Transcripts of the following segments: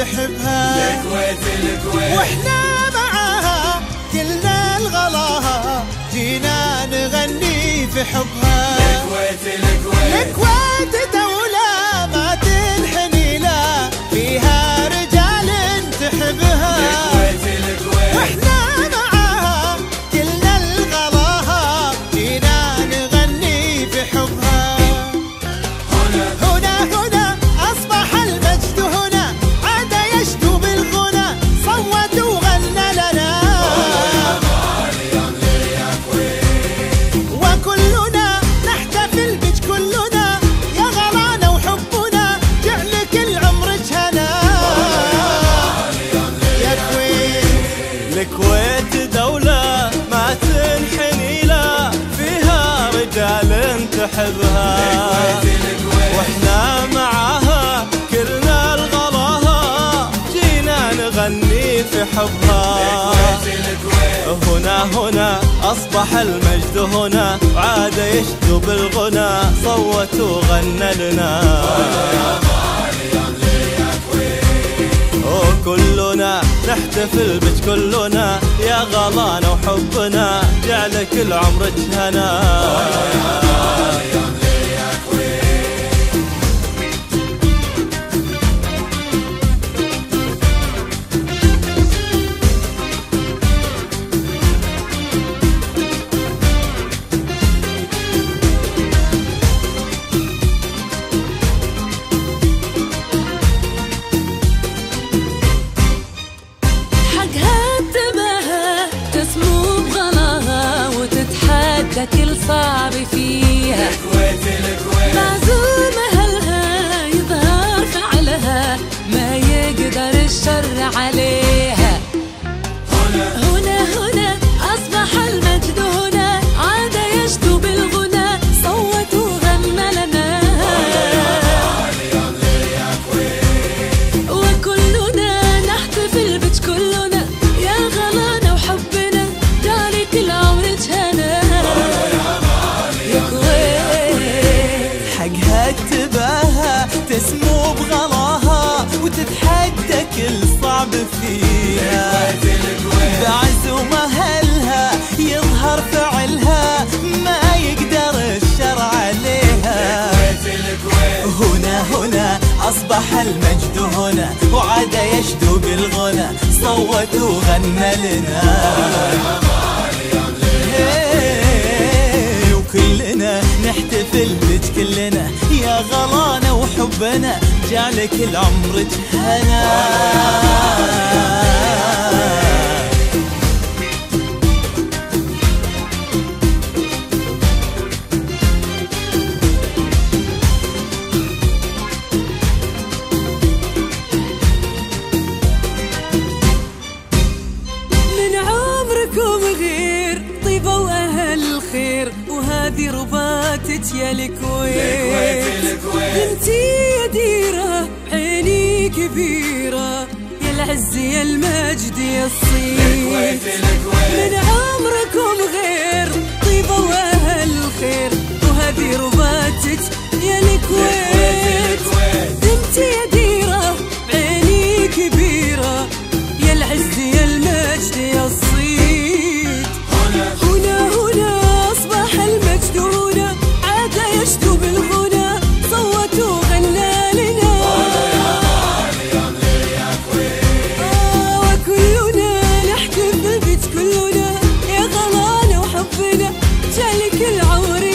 تحبها الكويت الكويت واحنا معاها كلنا الغلاها جينا نغني في حبها الكويت الكويت الكويت دولة ما تنحني لا فيها رجال تحبها الكويت الكويت واحنا معاها كلنا الغلاها جينا نغني في حبها الكويت دولة ما تنحني لا فيها رجال تحبها واحنا معاها كلنا الغلاها جينا نغني في حبها هنا هنا أصبح المجد هنا عاد يشدو بالغنى صوت وغنى لنا كلنا نحتفل بج كلنا يا غلانا وحبنا جعل كل عمر جهنا كل صعب فيها الكويت الكويت معزوم أهلها يظهر فعلها ما يقدر الشر عليها هنا هنا هنا أصبح المجد هنا عاد يشدو بالغنى صوت وغنى لنا وكلنا نحتفل بج كلنا يا غلانا وحبنا داري كل عمر جهنا حقها تباها تسمو بغلاها وتتحدى كل صعب فيها بعزوم أهلها يظهر فعلها ما يقدر الشر عليها هنا هنا أصبح المجد هنا وعاد يشدو بالغنى صوت وغنى لنا وكلنا نحتفل بج كلنا يا غلانا وحبنا جعلك العمر جهنا وهذه رباتك يا الكويت انتي يا ديرة عيني كبيرة يا العز يا المجد يا الصيت من عمركم غير طيبة وأهل الخير وهذه رباتك يا الكويت انتي يا ديرة عيني كبيرة يا العز يا المجد يا الصيت هنا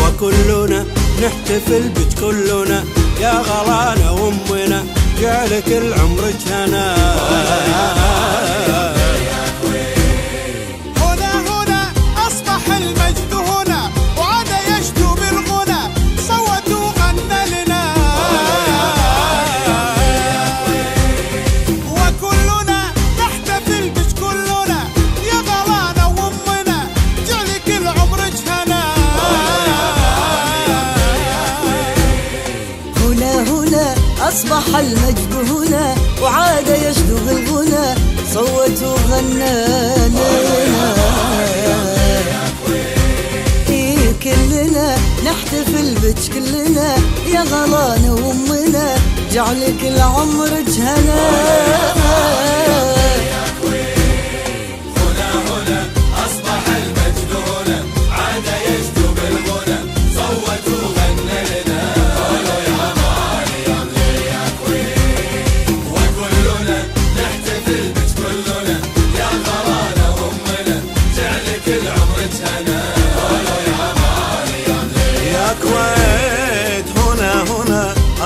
وكلنا نحتفل بج كلنا يا غلانا وأمنا جعلك العمر جهنا أصبح المجد هنا وعاد يشدو بالغنى صوت وغنانا كلنا نحتفل بج كلنا يا غلانا وامنا جعلك العمر جهنا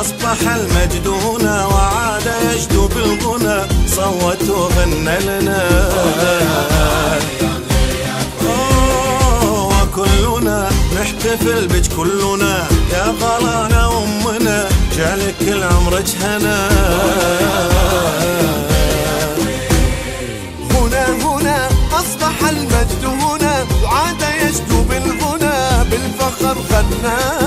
أصبح المجد هنا وعاد يجد بالغنى صوت وغنى لنا وكلنا نحتفل بج كلنا يا غلانا وامنا جعلك كل عمر جهنا هنا أصبح المجد هنا وعاد يجد بالغنى بالفخر غنى